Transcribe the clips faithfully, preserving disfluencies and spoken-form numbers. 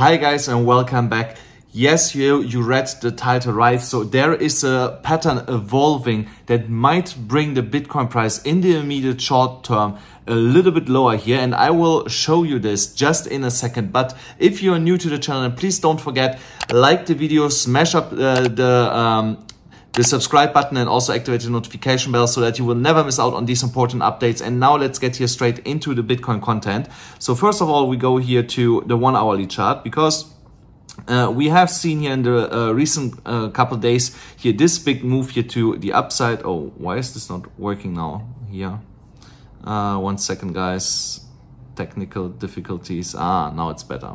Hi guys and welcome back. Yes, you, you read the title right. So there is a pattern evolving that might bring the Bitcoin price in the immediate short term a little bit lower here, and I will show you this just in a second. But if you are new to the channel, please don't forget, like the video, smash up uh, the um, the subscribe button, and also activate the notification bell so that you will never miss out on these important updates. And now let's get here straight into the Bitcoin content. So first of all, we go here to the one hourly chart, because uh, we have seen here in the uh, recent uh, couple days here this big move here to the upside. Oh, why is this not working now here? Uh, one second, guys. Technical difficulties. Ah, now it's better.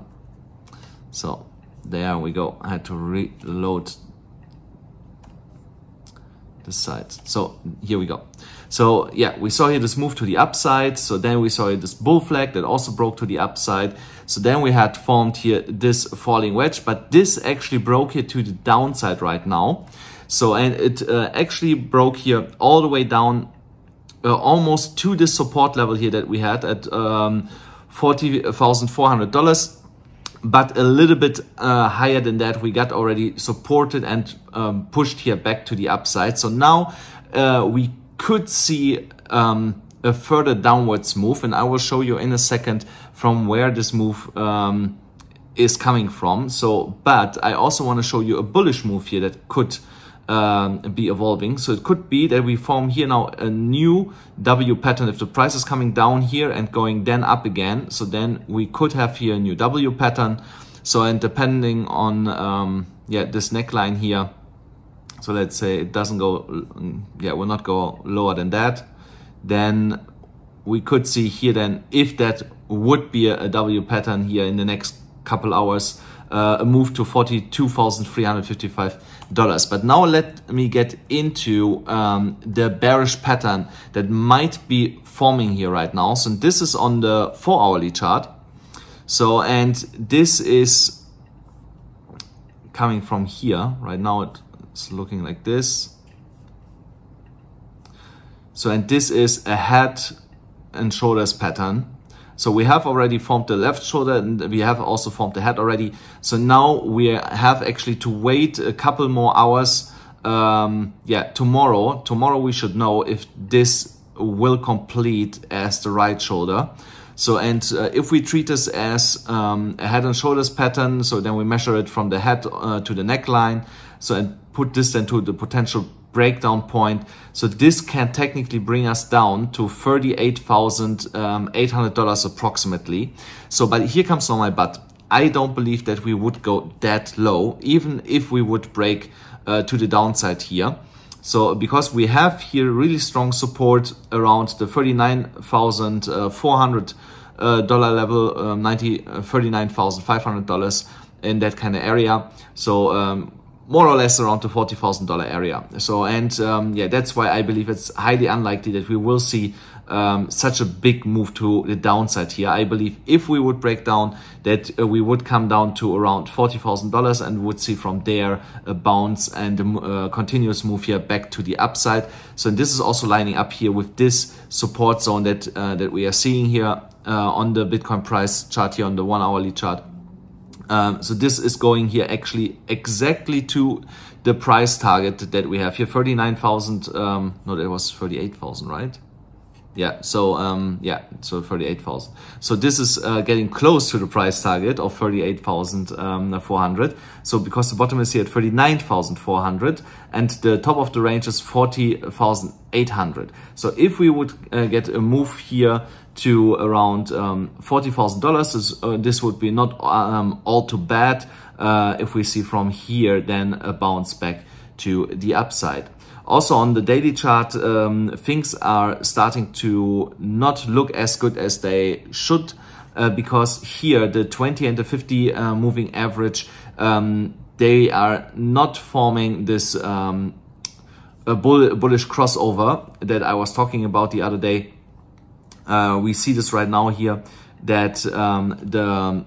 So there we go. I had to reload this side. So here we go. So yeah, we saw here this move to the upside. So then we saw here this bull flag that also broke to the upside. So then we had formed here this falling wedge, but this actually broke here to the downside right now. So and it uh, actually broke here all the way down uh, almost to this support level here that we had at um, forty thousand four hundred dollars. But a little bit uh, higher than that, we got already supported and um, pushed here back to the upside. So now uh, we could see um, a further downwards move, and I will show you in a second from where this move um, is coming from. So, but I also want to show you a bullish move here that could um, be evolving. So it could be that we form here now a new W pattern. If the price is coming down here and going then up again, so then we could have here a new W pattern. So, and depending on um, yeah, this neckline here, so let's say it doesn't go, yeah, will not go lower than that, then we could see here then, if that would be a, a W pattern here in the next couple hours, Uh, a move to forty-two thousand three hundred fifty-five dollars. But now let me get into um, the bearish pattern that might be forming here right now. So this is on the four hourly chart. So, and this is coming from here. Right now it's looking like this. So, and this is a head and shoulders pattern. So we have already formed the left shoulder, and we have also formed the head already. So now we have actually to wait a couple more hours. Um, yeah, tomorrow, tomorrow we should know if this will complete as the right shoulder. So, and uh, if we treat this as um, a head and shoulders pattern, so then we measure it from the head uh, to the neckline. So, and put this then to the potential breakdown point. So this can technically bring us down to thirty-eight thousand eight hundred dollars approximately. So, but here comes on my butt. I don't believe that we would go that low, even if we would break uh, to the downside here. So, because we have here really strong support around the thirty-nine thousand four hundred dollars level, um, thirty-nine thousand five hundred dollars in that kind of area. So, um, more or less around the forty thousand dollars area. So, and um, yeah, that's why I believe it's highly unlikely that we will see um, such a big move to the downside here. I believe if we would break down, that uh, we would come down to around forty thousand dollars and would see from there a bounce and a uh, continuous move here back to the upside. So, and this is also lining up here with this support zone that, uh, that we are seeing here uh, on the Bitcoin price chart here on the one hourly chart. Um, so this is going here actually exactly to the price target that we have here, thirty-nine thousand, um, no, that was thirty-eight thousand, right? Yeah, so um, yeah, so thirty-eight thousand. So this is uh, getting close to the price target of thirty-eight thousand four hundred. So because the bottom is here at thirty-nine thousand four hundred and the top of the range is forty thousand eight hundred. So if we would uh, get a move here to around um, forty thousand dollars, uh, this would be not um, all too bad. Uh, if we see from here, then a bounce back to the upside. Also on the daily chart, um, things are starting to not look as good as they should, uh, because here the twenty and the fifty uh, moving average, um, they are not forming this um, a bull bullish crossover that I was talking about the other day. Uh, we see this right now here that um, the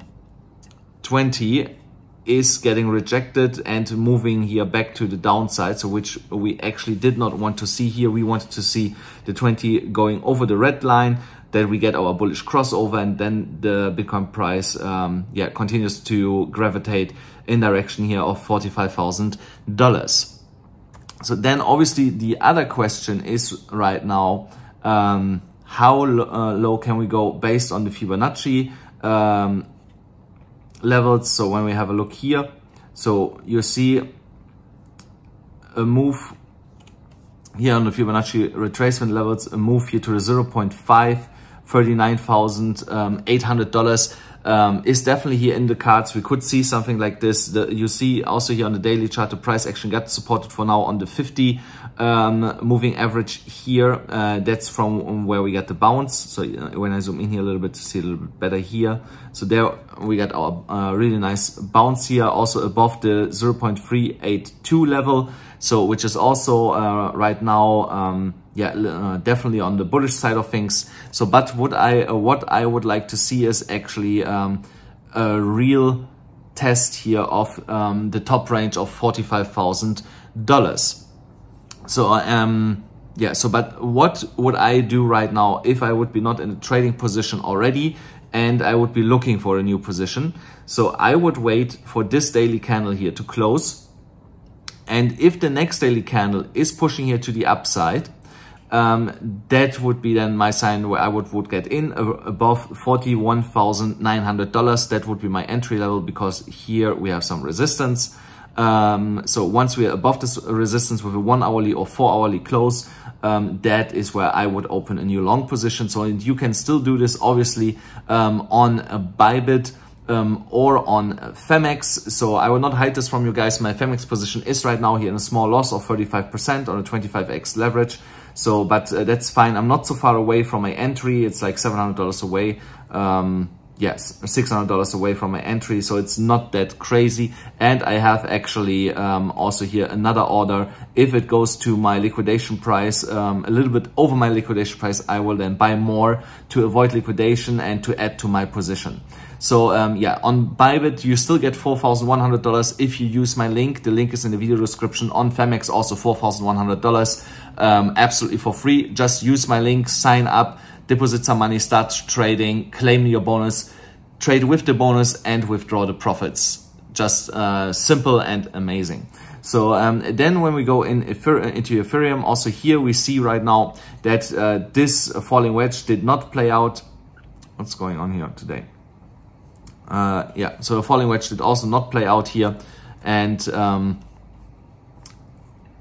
twenty is getting rejected and moving here back to the downside, so which we actually did not want to see here. We wanted to see the twenty going over the red line, that we get our bullish crossover, and then the Bitcoin price um, yeah, continues to gravitate in direction here of forty-five thousand dollars. So then obviously the other question is right now, um, how uh, low can we go based on the Fibonacci um, levels? So when we have a look here, so you see a move here on the Fibonacci retracement levels, a move here to the zero point five, thirty-nine thousand eight hundred dollars um, is definitely here in the cards. We could see something like this. The, you see also here on the daily chart, the price action got supported for now on the fifty um, moving average here. Uh, that's from where we got the bounce. So uh, when I zoom in here a little bit to see a little bit better here. So there we got our uh, really nice bounce here, also above the zero point three eight two level. So which is also uh, right now, um, yeah, uh, definitely on the bullish side of things. So, but what I uh, what I would like to see is actually um, a real test here of um, the top range of forty-five thousand dollars. So, um, yeah. So, but what would I do right now if I would be not in a trading position already, and I would be looking for a new position? So, I would wait for this daily candle here to close. And if the next daily candle is pushing here to the upside, um, that would be then my sign where I would, would get in above forty-one thousand nine hundred dollars. That would be my entry level, because here we have some resistance. Um, so once we are above this resistance with a one hourly or four hourly close, um, that is where I would open a new long position. So you can still do this obviously um, on a BYBIT. Um, or on Phemex. So I will not hide this from you guys. My Phemex position is right now here in a small loss of thirty-five percent on a twenty-five X leverage. So, but uh, that's fine. I'm not so far away from my entry. It's like seven hundred dollars away. Um, yes, six hundred dollars away from my entry. So it's not that crazy. And I have actually um, also here another order. If it goes to my liquidation price, um, a little bit over my liquidation price, I will then buy more to avoid liquidation and to add to my position. So um, yeah, on BYBIT, you still get four thousand one hundred dollars if you use my link. The link is in the video description. On Phemex, also four thousand one hundred dollars, um, absolutely for free. Just use my link, sign up, deposit some money, start trading, claim your bonus, trade with the bonus and withdraw the profits. Just uh, simple and amazing. So um, then when we go in into Ethereum, also here we see right now that uh, this falling wedge did not play out. What's going on here today? Uh, yeah, so a falling wedge did also not play out here, and um,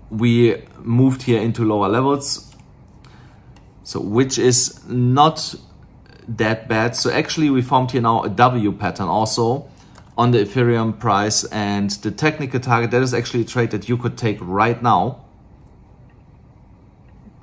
we moved here into lower levels, so which is not that bad. So actually we formed here now a W pattern also on the Ethereum price, and the technical target, that is actually a trade that you could take right now.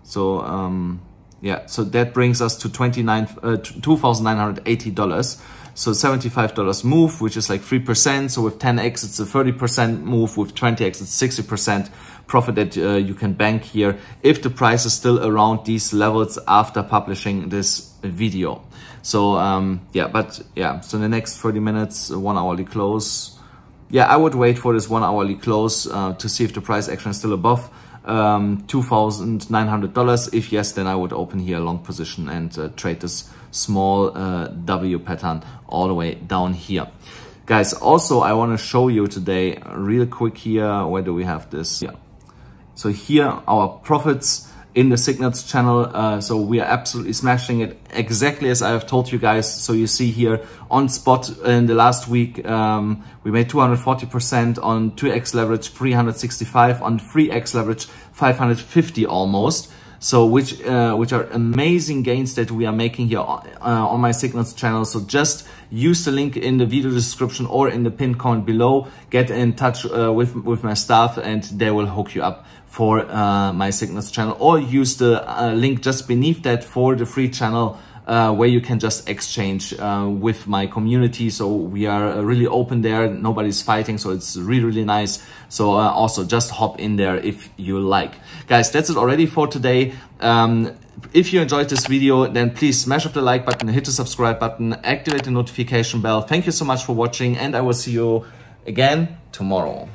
So um, yeah, so that brings us to two thousand nine hundred eighty dollars. So seventy-five dollars move, which is like three percent. So with ten X, it's a thirty percent move. With twenty X, it's sixty percent profit that uh, you can bank here if the price is still around these levels after publishing this video. So um, yeah, but yeah, so in the next thirty minutes, one hourly close. Yeah, I would wait for this one hourly close uh, to see if the price action is still above um, two thousand nine hundred dollars. If yes, then I would open here a long position and uh, trade this small uh, W pattern all the way down here. Guys, also I want to show you today real quick here, where do we have this? Yeah, so here our profits in the signals channel. Uh, so we are absolutely smashing it, exactly as I have told you guys. So you see here on spot in the last week, um, we made two hundred forty percent on two X leverage, three hundred sixty-five on three X leverage, five hundred fifty almost. So which uh, which are amazing gains that we are making here on, uh, on my signals channel. So just use the link in the video description or in the pinned comment below. Get in touch uh, with with my staff and they will hook you up for uh, my signals channel, or use the uh, link just beneath that for the free channel uh, where you can just exchange uh, with my community. So we are really open there. Nobody's fighting. So it's really, really nice. So uh, also just hop in there if you like. Guys, that's it already for today. Um, if you enjoyed this video, then please smash up the like button, hit the subscribe button, activate the notification bell. Thank you so much for watching, and I will see you again tomorrow.